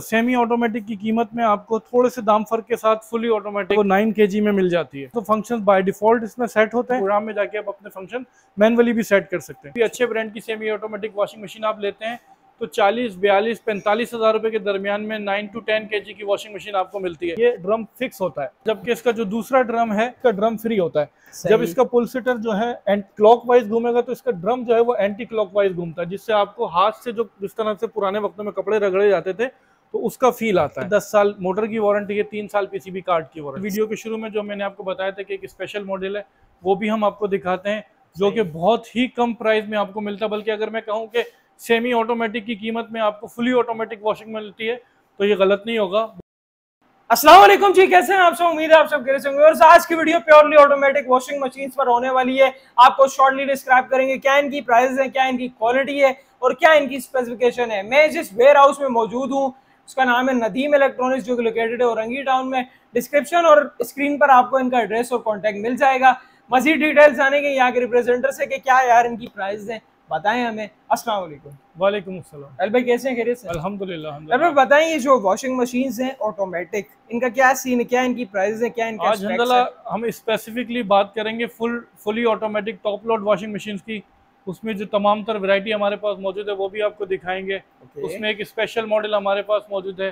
Semi automatic की कीमत में आपको थोड़े से दाम फर्क के साथ फुली ऑटोमेटिक 9 kg में मिल जाती है। तो फंक्शंस बाय डिफॉल्ट इसमें सेट होते हैं, प्रोग्राम में जाके आप अपने फंक्शन मैनुअली भी सेट कर सकते हैं। अच्छे ब्रांड की सेमी ऑटोमेटिक वॉशिंग मशीन आप लेते हैं तो 40, 42, 45 हज़ार रुपये के दरमियान में 9 to 10 kg की वॉशिंग मशीन आपको मिलती है। ये ड्रम फिक्स होता है, जबकि इसका जो दूसरा ड्रम है इसका ड्रम फ्री होता है। जब इसका पुल सिटर जो है क्लॉकवाइज घूमेगा तो इसका ड्रम जो है वो एंटी क्लॉकवाइज घूमता है, जिससे आपको हाथ से जो जिस तरह से पुराने वक्तों में कपड़े रगड़े जाते थे तो उसका फील आता है। 10 साल मोटर की वारंटी है, 3 साल पीसीबी कार्ड की वारंटी। वीडियो के शुरू में जो मैंने आपको बताया था कि एक स्पेशल मॉडल है वो भी हम आपको दिखाते हैं, जो कि बहुत ही कम प्राइस में आपको मिलता है। बल्कि अगर मैं कहूँ कि सेमी ऑटोमेटिक की कीमत में आपको फुली ऑटोमेटिक वॉशिंग मिलती है तो ये गलत नहीं होगा। अस्सलाम वालेकुम जी, कैसे हैं आप सब? उम्मीद है आप सब कैसे होंगे। और आज की video purely automatic washing machines पर होने वाली है। आपको शॉर्टली डिस्क्राइब करेंगे क्या इनकी प्राइस है, क्या इनकी क्वालिटी है और क्या इनकी स्पेसिफिकेशन है। मैं जिस वेयर हाउस में मौजूद हूँ उसका नाम है नदीम इलेक्ट्रॉनिक्स, जो लोकेटेड है औरंगी टाउन में। डिस्क्रिप्शन और स्क्रीन पर आपको इनका एड्रेस और कॉन्टैक्ट मिल जाएगा। मजीद डिटेल्स जानेंगे यहाँ के रिप्रेजेंटर से कि क्या यार इनकी प्राइस है, बताएं हमें। अस्सलाम वालेकुम। वालेकुम अस्सलाम। अल भाई कैसे हैं? खैरियत से? अल्हम्दुलिल्लाह। अल भाई बताएं, ये जो वॉशिंग मशीन्स हैं ऑटोमेटिक, इनका क्या सीन है, क्या इनकी प्राइस है, क्या इनका आज हम स्पेसिफिकली बात करेंगे fully automatic top load washing machines की। उसमें जो तमाम तर वैरायटी हमारे पास मौजूद है वो भी आपको दिखाएंगे। उसमें एक स्पेशल मॉडल हमारे पास मौजूद है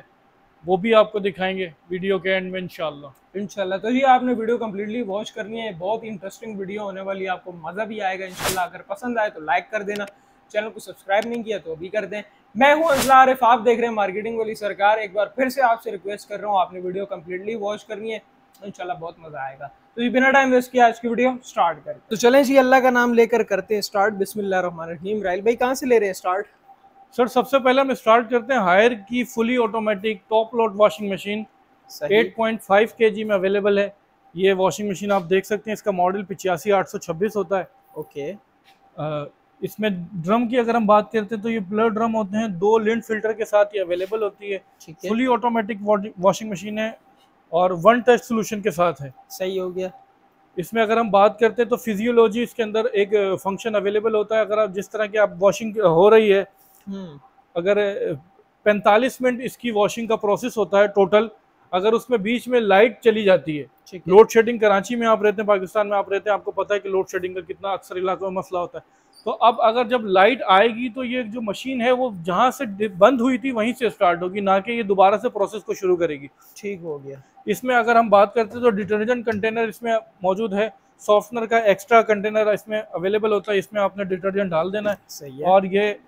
वो भी आपको दिखाएंगे वीडियो के एंड में इंशाल्लाह। तो ये आपने वीडियो कम्प्लीटली वॉच करनी है, बहुत इंटरेस्टिंग वीडियो होने वाली है, आपको मज़ा भी आएगा इंशाल्लाह। अगर पसंद आए तो लाइक कर देना, चैनल को सब्सक्राइब नहीं किया तो अभी कर दें। मैं हूँ अजलाफ, आप देख रहे हैं मार्केटिंग वाली सरकार। एक बार फिर से आपसे रिक्वेस्ट कर रहा हूँ, आपने वीडियो कम्प्लीटली वॉच करनी है, इंशाल्लाह बहुत मज़ा आएगा। तो ये बिना टाइम वेस्ट किया आज की वीडियो स्टार्ट करें। तो चलें जी, अल्लाह का नाम लेकर करते हैं स्टार्ट। बिस्मिल्लाह रहमान रहीम। राइल भाई कहाँ से ले रहे हैं स्टार्ट? सर सबसे पहले हम स्टार्ट करते हैं हायर की fully automatic top load washing machine. 8.5 kg में अवेलेबल है ये वॉशिंग मशीन, आप देख सकते हैं। इसका मॉडल 85,826 होता है। ओके। इसमें ड्रम की अगर हम बात करते हैं तो ये ब्लर ड्रम होते हैं, 2 लिंट फिल्टर के साथ ये अवेलेबल होती है। फुली ऑटोमेटिक वॉशिंग मशीन है और 1 टच सोल्यूशन के साथ है। सही हो गया। इसमें अगर हम बात करते हैं तो फिजियोलॉजी इसके अंदर एक फंक्शन अवेलेबल होता है। अगर आप जिस तरह की आप वॉशिंग हो रही है, अगर 45 मिनट इसकी वॉशिंग का प्रोसेस होता है टोटल, अगर उसमें बीच में लाइट चली जाती है, लोड शेडिंग, कराची में आप रहते हैं, पाकिस्तान में आप रहते हैं, आपको पता है कि लोड शेडिंग का कितना अक्सर इलाकों में मसला होता है। तो अब अगर जब लाइट आएगी तो ये जो मशीन है वो जहाँ से बंद हुई थी वहीं से स्टार्ट होगी, ना कि ये दोबारा से प्रोसेस को शुरू करेगी। ठीक हो गया। इसमें अगर हम बात करते हैं तो डिटर्जेंट कंटेनर इसमें मौजूद है, सॉफ्टनर का एक्स्ट्रा कंटेनर इसमें अवेलेबल होता है। इसमें आपने डिटर्जेंट डाल देना है और ये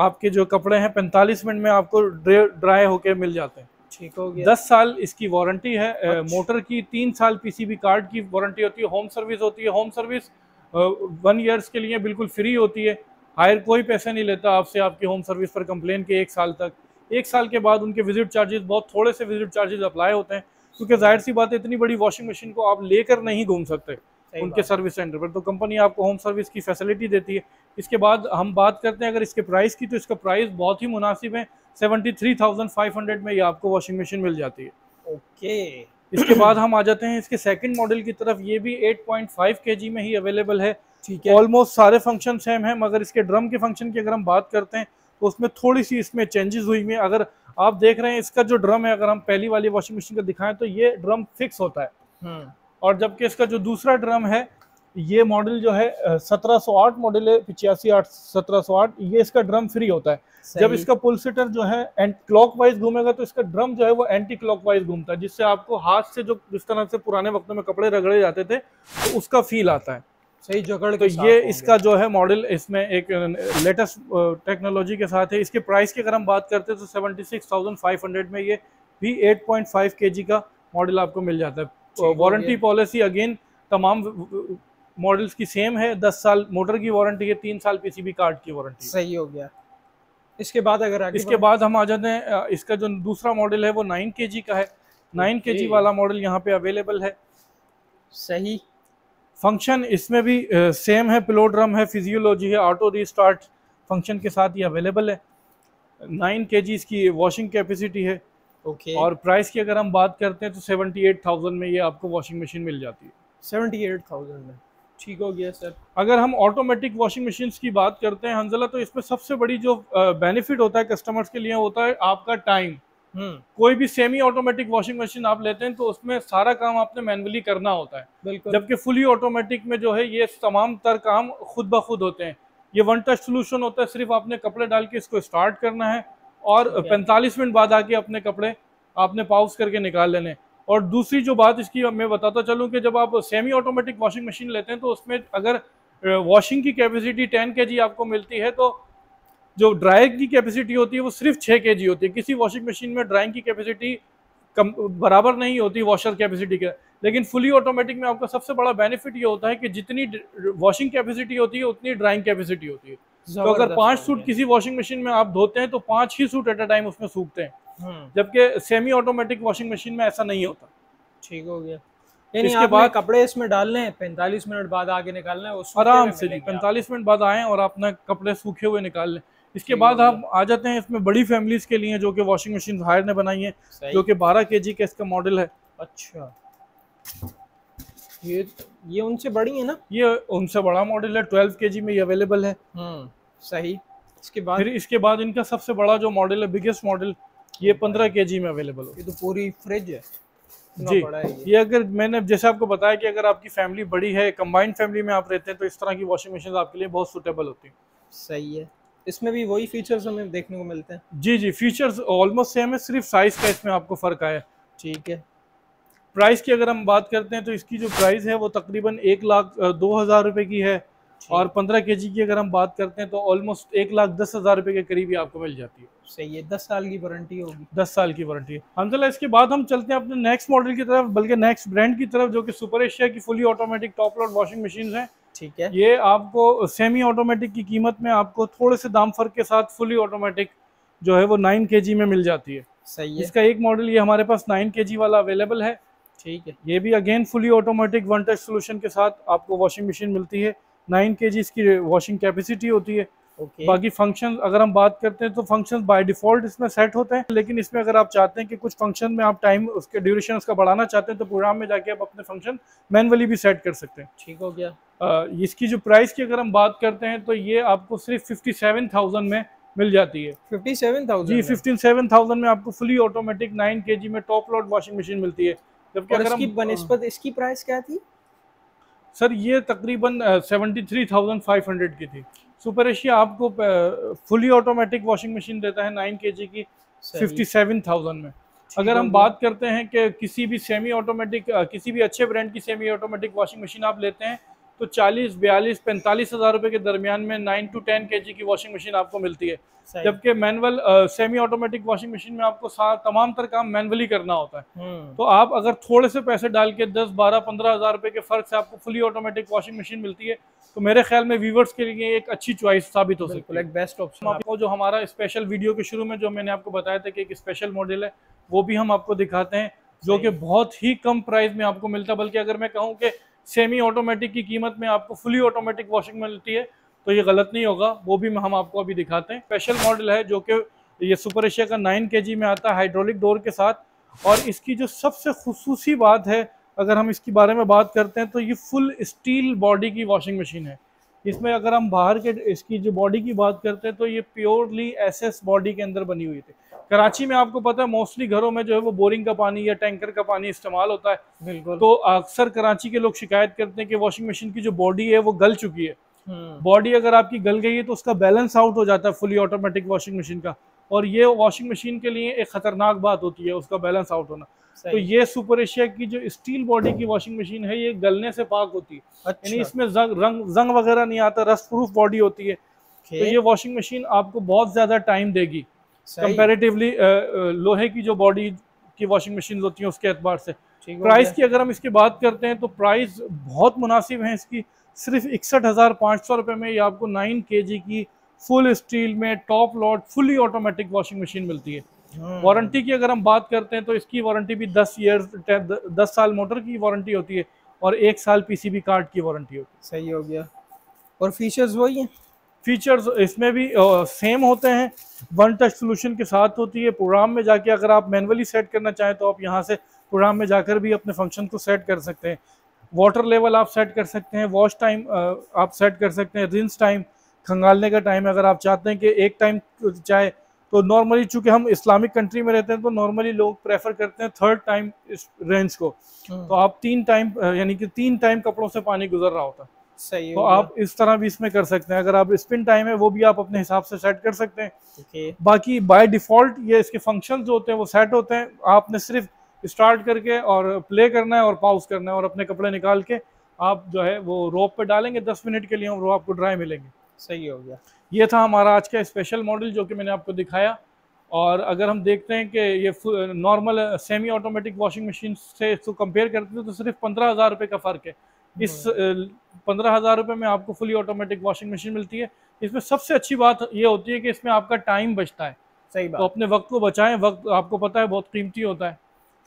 आपके जो कपड़े हैं 45 मिनट में आपको ड्राई होके मिल जाते हैं। ठीक हो गया। 10 साल इसकी वारंटी है। अच्छा। मोटर की 3 साल पीसीबी कार्ड की वारंटी होती है। होम सर्विस होती है, होम सर्विस 1 ईयर्स के लिए बिल्कुल फ्री होती है। हायर कोई पैसा नहीं लेता आपसे आपकी होम सर्विस पर कंप्लेन के 1 साल तक। 1 साल के बाद उनके विजिट चार्जेस, बहुत थोड़े से विजिट चार्जेस अप्लाई होते हैं, क्योंकि जाहिर सी बात है इतनी बड़ी वॉशिंग मशीन को आप लेकर नहीं घूम सकते उनके सर्विस सेंटर पर, तो कंपनी आपको होम सर्विस की फैसिलिटी देती है। इसके बाद हम बात करते हैं अगर इसके प्राइस की, तो इसका प्राइस बहुत ही मुनासिब है। 73,500 में ये आपको वॉशिंग मशीन मिल जाती है। ओके। इसके बाद हम आ जाते हैं इसके सेकंड मॉडल की तरफ। ये भी 8.5 kg में ही अवेलेबल है। ठीक है। ऑलमोस्ट सारे फंक्शन सेम है, मगर इसके ड्रम के फंक्शन की अगर हम बात करते हैं तो उसमें थोड़ी सी इसमें चेंजेस हुई हैं। अगर आप देख रहे हैं इसका जो ड्रम है, अगर हम पहली वाली वॉशिंग मशीन को दिखाएं तो ये ड्रम फिक्स होता है, और जबकि इसका जो दूसरा ड्रम है, ये मॉडल जो है 1708 मॉडल है, 85,81708, ये इसका ड्रम फ्री होता है। जब इसका पुल सिटर जो है क्लॉकवाइज घूमेगा तो इसका ड्रम जो है वो एंटी क्लॉकवाइज घूमता है, जिससे आपको हाथ से जो जिस तरह से पुराने वक्तों में कपड़े रगड़े जाते थे तो उसका फील आता है। सही जगड़ के। तो ये इसका जो है मॉडल इसमें एक लेटेस्ट टेक्नोलॉजी के साथ है। इसके प्राइस की अगर हम बात करते हैं तो 76,500 में ये भी 8.5 kg का मॉडल आपको मिल जाता है। वारंटी पॉलिसी अगेन तमाम मॉडल्स की सेम है। 10 साल मोटर की वारंटी है, 3 साल पीसीबी कार्ड की वारंटी। सही हो गया। इसके बाद अगर इसके बाद हम आ जाते हैं, इसका जो दूसरा मॉडल है वो 9 kg का है। 9 kg वाला मॉडल यहाँ पे अवेलेबल है। सही। फंक्शन इसमें भी सेम है, पिलो ड्रम है, फिजियोलॉजी है, ऑटो रीस्टार्ट फंक्शन के साथ ये अवेलेबल है। 9 kg इसकी वॉशिंग कैपेसिटी है। ओके। और प्राइस की अगर हम बात करते हैं तो 78,000 में ये आपको वॉशिंग मशीन मिल जाती है। 78,000 में। ठीक हो गया सर। अगर हम ऑटोमेटिक वॉशिंग मशीन की बात करते हैं हंजला, तो इसमें सबसे बड़ी जो बेनिफिट होता है कस्टमर्स के लिए होता है आपका टाइम। कोई भी सेमी ऑटोमेटिक वॉशिंग मशीन आप लेते हैं तो उसमें सारा काम आपने मैन्युअली करना होता है, जबकि फुली ऑटोमेटिक में जो है ये तमाम तर काम खुद ब खुद होते हैं। ये वन टच सोल्यूशन होता है, सिर्फ आपने कपड़े डाल के इसको स्टार्ट करना है और 45 मिनट बाद आके अपने कपड़े आपने पाउस करके निकाल लेने। और दूसरी जो बात इसकी मैं बताता चलूँ कि जब आप सेमी ऑटोमेटिक वॉशिंग मशीन लेते हैं तो उसमें अगर वॉशिंग की कैपेसिटी 10 kg आपको मिलती है तो जो ड्राइंग की कैपेसिटी होती है वो सिर्फ 6 kg होती है। किसी वॉशिंग मशीन में ड्राइंग की कैपेसिटी कम बराबर नहीं होती वॉशर कैपेसिटी के। लेकिन फुली ऑटोमेटिक में आपका सबसे बड़ा बेनिफिट ये होता है कि जितनी वॉशिंग कैपेसिटी होती है उतनी ड्राइंग कैपेसिटी होती है। तो अगर 5 सूट किसी वॉशिंग मशीन में आप धोते हैं तो 5 ही सूट एट अ टाइम उसमें सूखते हैं, जबकि सेमी ऑटोमेटिक वॉशिंग मशीन में ऐसा नहीं होता। ठीक हो गया। इसके बाद कपड़े इसमें डालने हैं, 45 मिनट बाद आगे निकालना है आराम से। 45 मिनट बाद आए और अपना कपड़े सूखे हुए निकाल लें। इसके बाद हम आ जाते हैं इसमें बड़ी फैमिलीज के लिए जो कि वॉशिंग मशीन हायर ने बनाई है, जो कि 12 kg का इसका मॉडल है। अच्छा, ये उनसे बड़ी है ना? ये उनसे बड़ा मॉडल है, 12 kg में ये अवेलेबल है। सही। इसके बाद इनका सबसे बड़ा जो मॉडल है, बिगेस्ट मॉडल, ये 15 kg में अवेलेबल हो। ये तो पूरी फ्रिज है जी। ये अगर मैंने जैसे आपको बताया कि अगर आपकी फैमिली बड़ी है, कंबाइंड फैमिली में आप रहते हैं, तो इस तरह की वॉशिंग मशीन आपके लिए बहुत सुटेबल होती है। सही है। इसमें भी वही फीचर्स हमें देखने को मिलते हैं? जी जी, फीचर्स ऑलमोस्ट सेम है, सिर्फ साइज का इसमें आपको फ़र्क आया। ठीक है। प्राइस की अगर हम बात करते हैं तो इसकी जो प्राइस है वो तकरीबन 1,02,000 रुपये की है, और 15 kg की अगर हम बात करते हैं तो ऑलमोस्ट 1,10,000 रुपये के करीब ही आपको मिल जाती है। सही है। 10 साल की वारंटी होगी। 10 साल की वारंटी है हमजला। इसके बाद हम चलते हैं अपने नेक्स्ट मॉडल की तरफ, बल्कि नेक्स्ट ब्रांड की तरफ, जो कि सुपर एशिया की fully automatic top load washing machine है। ठीक है। ये आपको सेमी ऑटोमेटिक की कीमत में आपको थोड़े से दाम फर्क के साथ फुली ऑटोमेटिक जो है वो 9 kg में मिल जाती है। सही है। इसका एक मॉडल ये हमारे पास 9 kg वाला अवेलेबल है। ठीक है। ये भी again fully automatic one touch solution के साथ आपको वॉशिंग मशीन मिलती है। 9 kg इसकी वॉशिंग कैपेसिटी होती है। बाकी फंक्शन अगर हम बात करते हैं तो फंक्शन बाय डिफॉल्ट इसमें सेट होते हैं, लेकिन इसमें अगर आप चाहते हैं कि कुछ फंक्शन में आप टाइम उसके ड्यूरेशन उसका बढ़ाना चाहते हैं तो प्रोग्राम में जाके आप अपने फंक्शन मैनुअली भी सेट कर सकते हैं। ठीक हो गया। इसकी जो प्राइस की अगर हम बात करते हैं तो ये आपको सिर्फ 57,000 में मिल जाती है। 57,000 जी, 57,000 में आपको फुली ऑटोमेटिक 9 kg में टॉप लोड वॉशिंग मशीन मिलती है। जबकि अगर इसकी प्राइस क्या थी सर? ये तकरीबन 73,500 की थी। सुपर एशिया आपको फुली ऑटोमेटिक वॉशिंग मशीन देता है 9 kg की 57,000 में। अगर हम बात करते हैं कि किसी भी सेमी ऑटोमेटिक, किसी भी अच्छे ब्रांड की सेमी ऑटोमेटिक वॉशिंग मशीन आप लेते हैं तो 40, 42, 45,000 रुपये के दरमियान में 9 to 10 kg की वॉशिंग मशीन आपको मिलती है। जबकि manual semi automatic washing machine में आपको तमाम तर काम मैनुअली करना होता है। तो आप अगर थोड़े से पैसे डाल के 10, 12, 15,000 रुपये के फ़र्क से आपको फुली ऑटोमेटिक वॉशिंग मशीन मिलती है, तो मेरे ख्याल में व्यूवर्स के लिए एक अच्छी चॉइस साबित हो सकती है। बेस्ट ऑप्शन आपको जो हमारा स्पेशल वीडियो के शुरू में जो मैंने आपको बताया था कि एक स्पेशल मॉडल है, वो भी हम आपको दिखाते हैं, जो कि बहुत ही कम प्राइस में आपको मिलता है। बल्कि अगर मैं कहूँ कि सेमी ऑटोमेटिक की कीमत में आपको फुली ऑटोमेटिक वॉशिंग मिलती है तो ये गलत नहीं होगा। वो भी हम आपको अभी दिखाते हैं। स्पेशल मॉडल है जो कि ये सुपर एशिया का 9 kg में आता है, हाइड्रोलिक डोर के साथ। और इसकी जो सबसे खुसूसी बात है, अगर हम इसके बारे में बात करते हैं, तो ये फुल स्टील बॉडी की वॉशिंग मशीन है। इसमें अगर हम बाहर के इसकी जो बॉडी की बात करते हैं तो ये प्योरली SS बॉडी के अंदर बनी हुई थी। कराची में आपको पता है मोस्टली घरों में जो है वो बोरिंग का पानी या टैंकर का पानी इस्तेमाल होता है। बिल्कुल। तो अक्सर कराची के लोग शिकायत करते हैं कि वॉशिंग मशीन की जो बॉडी है वो गल चुकी है। बॉडी अगर आपकी गल गई है तो उसका बैलेंस आउट हो जाता है फुली ऑटोमेटिक वॉशिंग मशीन का, और ये वॉशिंग मशीन के लिए एक खतरनाक बात होती है, उसका बैलेंस आउट होना। तो ये सुपर एशिया की जो स्टील बॉडी की वॉशिंग मशीन है ये गलने से पाक होती है। अच्छा। यानी इसमें जंग वगैरह नहीं आता, रस्ट प्रूफ बॉडी होती है। तो ये वॉशिंग मशीन आपको बहुत ज़्यादा टाइम देगी कंपैरेटिवली लोहे की जो बॉडी की वॉशिंग मशीन होती हैं उसके एतबार से। प्राइस की अगर हम इसकी बात करते हैं तो प्राइस बहुत मुनासिब है इसकी। सिर्फ 61,500 रुपये में ये आपको 9 kg की फुल स्टील में top load fully automatic washing machine मिलती है। वारंटी की अगर हम बात करते हैं तो इसकी वारंटी भी 10 साल मोटर की वारंटी होती है और 1 साल PCB कार्ड की वारंटी होती है। सही हो गया। और फीचर्स वही हैं? फीचर्स इसमें भी सेम होते हैं, वन टच सोल्यूशन के साथ होती है। प्रोग्राम में जाके अगर आप मैनुअली सेट करना चाहें तो आप यहाँ से प्रोग्राम में जाकर भी अपने फंक्शन को सेट कर सकते हैं। वाटर लेवल आप सेट कर सकते हैं, वॉश टाइम आप सेट कर सकते हैं, रिंस टाइम खंगालने का टाइम अगर आप चाहते हैं कि एक टाइम चाहे तो नॉर्मली चूंकि हम इस्लामिक कंट्री में रहते हैं तो नॉर्मली लोग प्रेफर करते हैं थर्ड टाइम इस रेंज को, तो आप 3 टाइम यानी कि 3 टाइम कपड़ों से पानी गुजर रहा होता है। सही, तो आप इस तरह भी इसमें कर सकते हैं। अगर आप स्पिन टाइम है वो भी आप अपने हिसाब से सेट कर सकते हैं। बाकी बाय डिफॉल्ट ये इसके फंक्शंस जो होते हैं वो सेट होते हैं, आपने सिर्फ स्टार्ट करके और प्ले करना है और पॉज करना है और अपने कपड़े निकाल के आप जो है वो रोप पे डालेंगे 10 मिनट के लिए और वो आपको ड्राई मिलेंगे। सही हो गया। ये था हमारा आज का स्पेशल मॉडल जो कि मैंने आपको दिखाया। और अगर हम देखते हैं कि ये normal semi automatic washing machine से इसको कंपेयर करते हैं तो सिर्फ 15,000 रुपये का फ़र्क है। इस 15,000 रुपये में आपको फुली ऑटोमेटिक वॉशिंग मशीन मिलती है। इसमें सबसे अच्छी बात ये होती है कि इसमें आपका टाइम बचता है। सही बात, तो अपने वक्त को बचाएं, वक्त आपको पता है बहुत कीमती होता है।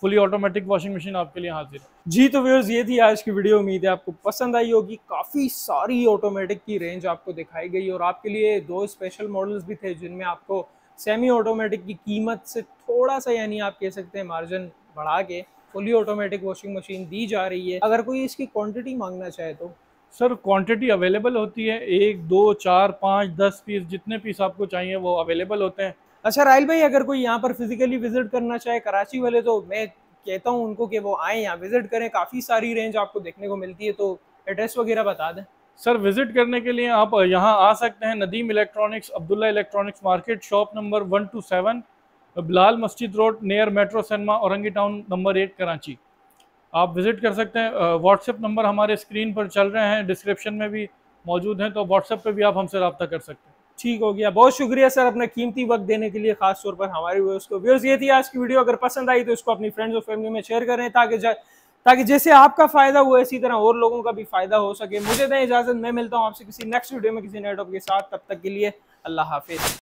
फुली ऑटोमेटिक वॉशिंग मशीन आपके लिए हाजिर है। जी तो व्यूअर्स ये थी आज की वीडियो, उम्मीद है आपको पसंद आई होगी। काफ़ी सारी ऑटोमेटिक की रेंज आपको दिखाई गई और आपके लिए 2 स्पेशल मॉडल्स भी थे जिनमें आपको सेमी ऑटोमेटिक की कीमत से थोड़ा सा यानी आप कह सकते हैं मार्जिन बढ़ा के फुली ऑटोमेटिक वॉशिंग मशीन दी जा रही है। अगर कोई इसकी क्वांटिटी मांगना चाहे तो सर क्वांटिटी अवेलेबल होती है, 1, 2, 4, 5, 10 पीस जितने पीस आपको चाहिए वो अवेलेबल होते हैं। अच्छा राहिल भाई, अगर कोई यहाँ पर फिजिकली विजिट करना चाहे कराची वाले तो मैं कहता हूँ उनको कि वो आएँ, यहाँ विजिट करें, काफ़ी सारी रेंज आपको देखने को मिलती है। तो एड्रेस वगैरह बता दें सर। विजिट करने के लिए आप यहाँ आ सकते हैं, Nadeem electronics, Abdullah electronics market, shop number 127, Bilal Masjid road, near metro cinema, Orangi town number 8, Karachi. आप विज़िट कर सकते हैं। व्हाट्सएप नंबर हमारे स्क्रीन पर चल रहे हैं, डिस्क्रिप्शन में भी मौजूद हैं, तो व्हाट्सएप पे भी आप हमसे रब्ता कर सकते हैं। ठीक हो गया, बहुत शुक्रिया सर अपना कीमती वक्त देने के लिए खास तौर पर हमारे व्यूअर्स को। व्यूअर्स ये थी आज की वीडियो, अगर पसंद आई तो इसको अपनी फ्रेंड्स और फैमिली में शेयर करें ताकि जैसे आपका फ़ायदा हुआ इसी तरह और लोगों का भी फ़ायदा हो सके। मुझे दें इजाज़त, मैं मिलता हूँ आपसे किसी नेक्स्ट वीडियो में किसी नए टॉपिक के साथ। तब तक के लिए अल्लाह हाफिज़।